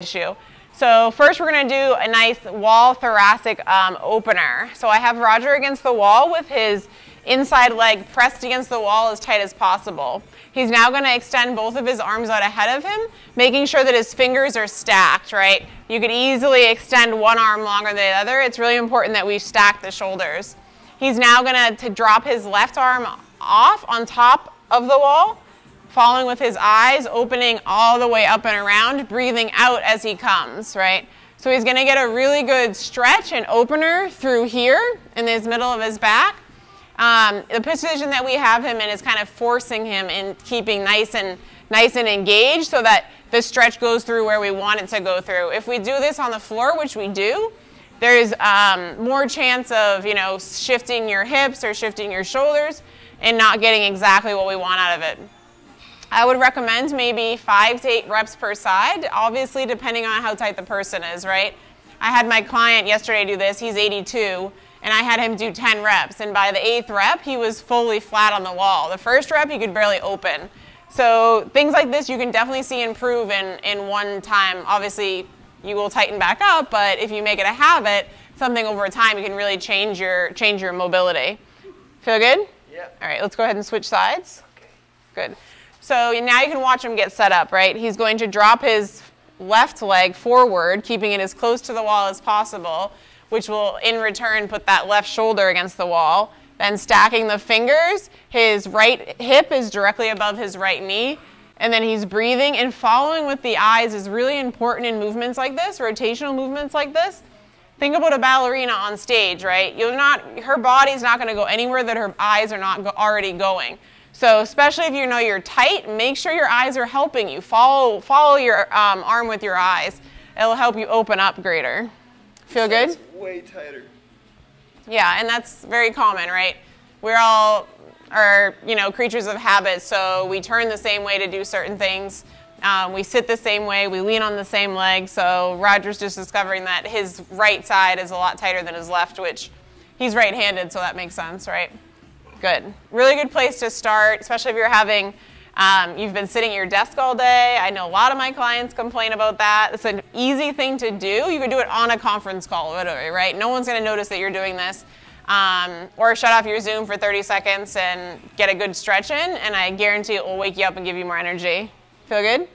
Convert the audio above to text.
issue. So first we're going to do a nice wall thoracic opener. So I have Roger against the wall with his inside leg pressed against the wall as tight as possible. He's now going to extend both of his arms out ahead of him, making sure that his fingers are stacked, right? You could easily extend one arm longer than the other. It's really important that we stack the shoulders. He's now going to drop his left arm off on top of the wall, following with his eyes, opening all the way up and around, breathing out as he comes, right? So he's going to get a really good stretch and opener through here in this middle of his back. The position that we have him in is kind of forcing him and keeping nice and engaged so that the stretch goes through where we want it to go through. If we do this on the floor, which we do, there's more chance of, you know, shifting your hips or shifting your shoulders and not getting exactly what we want out of it. I would recommend maybe 5 to 8 reps per side, obviously depending on how tight the person is, right? I had my client yesterday do this. He's 82. And I had him do 10 reps, and by the 8th rep, he was fully flat on the wall. The first rep, he could barely open. So things like this, you can definitely see improve in one time. Obviously, you will tighten back up, but if you make it a habit, something over time, you can really change your mobility. Feel good? Yeah. All right, let's go ahead and switch sides. Okay. Good. So now you can watch him get set up, right? He's going to drop his left leg forward, keeping it as close to the wall as possible, which will in return put that left shoulder against the wall. Then stacking the fingers, his right hip is directly above his right knee. And then he's breathing, and following with the eyes is really important in movements like this, rotational movements like this. Think about a ballerina on stage, right? Her body's not gonna go anywhere that her eyes are not already going. So especially if you know you're tight, make sure your eyes are helping you. Follow your arm with your eyes. It'll help you open up greater. Feel good? It's way tighter. Yeah, and that's very common, right? We're all creatures of habit, so we turn the same way to do certain things. We sit the same way. We lean on the same leg. So Roger's just discovering that his right side is a lot tighter than his left, which he's right-handed, so that makes sense, right? Good. Really good place to start, especially if you're having, you've been sitting at your desk all day. I know a lot of my clients complain about that. It's an easy thing to do. You could do it on a conference call, literally, right? No one's going to notice that you're doing this. Or shut off your Zoom for 30 seconds and get a good stretch in, and I guarantee it will wake you up and give you more energy. Feel good?